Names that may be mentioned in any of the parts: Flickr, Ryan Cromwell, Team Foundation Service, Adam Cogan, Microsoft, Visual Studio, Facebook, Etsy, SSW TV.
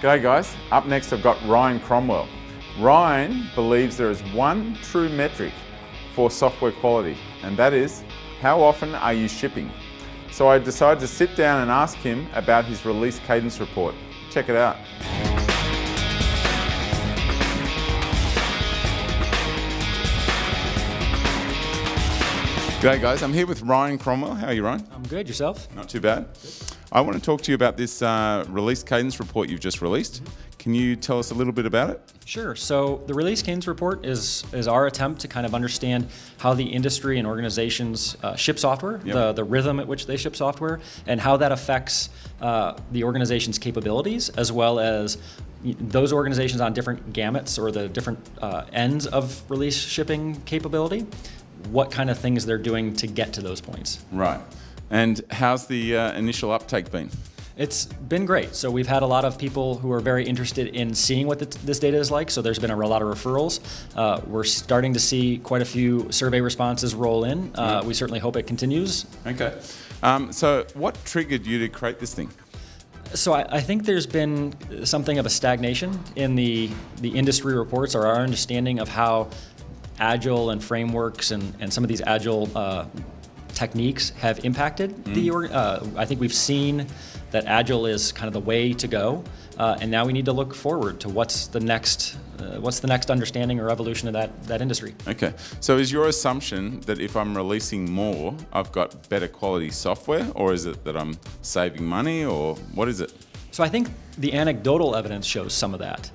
G'day guys, up next I've got Ryan Cromwell. Ryan believes there is one true metric for software quality, and that is, how often are you shipping? So I decided to sit down and ask him about his release cadence report. Check it out. G'day guys, I'm here with Ryan Cromwell. How are you, Ryan? I'm good, yourself? Not too bad. Good. I want to talk to you about this release cadence report you've just released. Can you tell us a little bit about it? Sure. So the release cadence report is our attempt to kind of understand how the industry and organizations ship software, yep, the rhythm at which they ship software, and how that affects the organization's capabilities, as well as those organizations on different gamuts or the different ends of release shipping capability, what kind of things they're doing to get to those points. Right. And how's the initial uptake been? It's been great. So we've had a lot of people who are very interested in seeing what this data is like. So there's been a lot of referrals. We're starting to see quite a few survey responses roll in. We certainly hope it continues. Okay. So what triggered you to create this thing? So I think there's been something of a stagnation in the industry reports, or our understanding of how agile and frameworks and some of these agile techniques have impacted the, I think we've seen that agile is kind of the way to go, and now we need to look forward to what's the next understanding or evolution of that industry. Okay, so is your assumption that if I'm releasing more, I've got better quality software, or is it that I'm saving money, or what is it? So I think the anecdotal evidence shows some of that.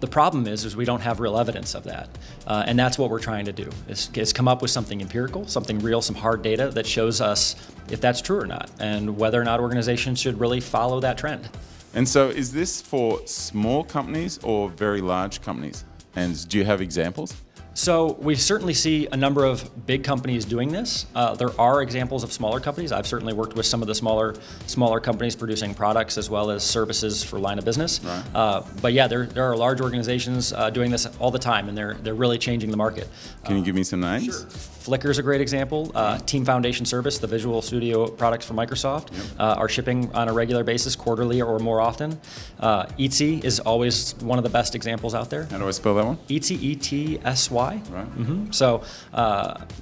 The problem is we don't have real evidence of that. And that's what we're trying to do, is come up with something empirical, something real, some hard data that shows us if that's true or not, and whether or not organizations should really follow that trend. And so is this for small companies or very large companies? And do you have examples? So we certainly see a number of big companies doing this. There are examples of smaller companies. I've certainly worked with some of the smaller companies producing products as well as services for line of business. Right. But yeah, there are large organizations doing this all the time, and they're really changing the market. Can you give me some names? Sure. Flickr is a great example. Team Foundation Service, the Visual Studio products from Microsoft, yep, are shipping on a regular basis, quarterly or more often. Etsy is always one of the best examples out there. How do I spell that one? Etsy, E-T-S-Y. Right. Mm-hmm. So,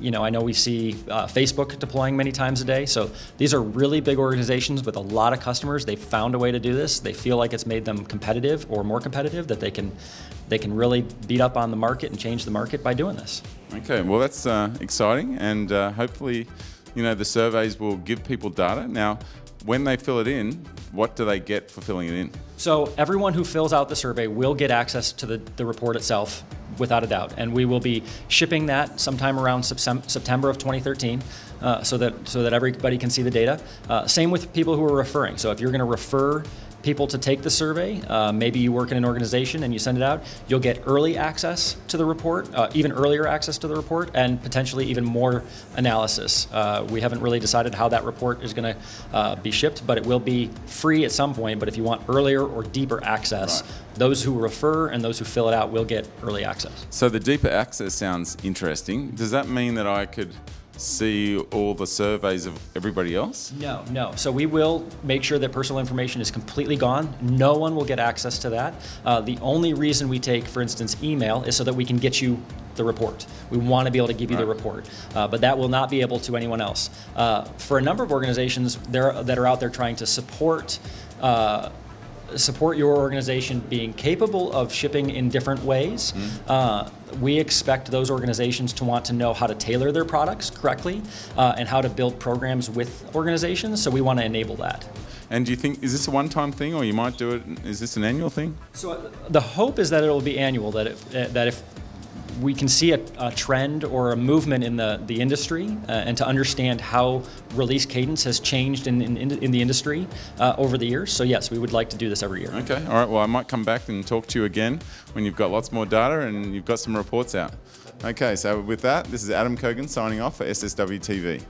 you know, I know we see Facebook deploying many times a day. So these are really big organizations with a lot of customers. They've found a way to do this. They feel like it's made them competitive or more competitive, that they can really beat up on the market and change the market by doing this. Okay, well that's exciting, and hopefully, you know, the surveys will give people data. Now, when they fill it in, what do they get for filling it in? So everyone who fills out the survey will get access to the report itself, without a doubt, and we will be shipping that sometime around September of 2013, so that everybody can see the data. Same with people who are referring. So if you're going to refer people to take the survey, maybe you work in an organization and you send it out, you'll get early access to the report, even earlier access to the report, and potentially even more analysis. We haven't really decided how that report is going to be shipped, but it will be free at some point. But if you want earlier or deeper access, right, those who refer and those who fill it out will get early access. So the deeper access sounds interesting. Does that mean that I could see all the surveys of everybody else? No, no. So we will make sure that personal information is completely gone. No one will get access to that. The only reason we take, for instance, email is so that we can get you the report. We want to be able to give you the report, but that will not be able to anyone else. For a number of organizations that are out there trying to support your organization being capable of shipping in different ways. We expect those organizations to want to know how to tailor their products correctly and how to build programs with organizations, so we want to enable that. And do you think, is this a one-time thing, or you might do it, is this an annual thing? So the hope is that it will be annual, that if we can see a trend or a movement in the industry, and to understand how release cadence has changed in the industry over the years. So yes, we would like to do this every year. Okay, all right, well I might come back and talk to you again when you've got lots more data and you've got some reports out. Okay, so with that, this is Adam Cogan signing off for SSW TV.